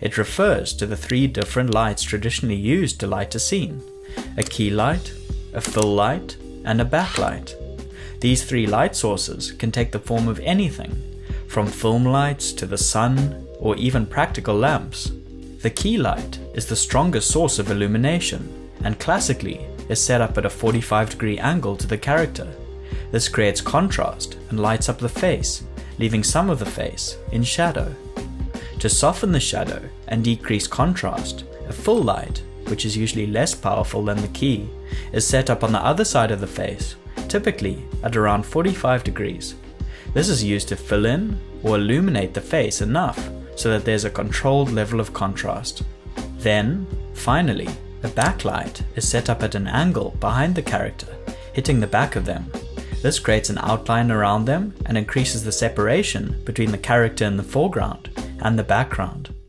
It refers to the three different lights traditionally used to light a scene: a key light, a fill light, and a backlight. These three light sources can take the form of anything, from film lights to the sun, or even practical lamps. The key light is the strongest source of illumination, and classically is set up at a 45-degree angle to the character. This creates contrast and lights up the face, leaving some of the face in shadow. To soften the shadow and decrease contrast, a fill light, which is usually less powerful than the key, is set up on the other side of the face, typically at around 45 degrees. This is used to fill in or illuminate the face enough so that there's a controlled level of contrast. Then, finally, a backlight is set up at an angle behind the character, hitting the back of them. This creates an outline around them and increases the separation between the character in the foreground and the background.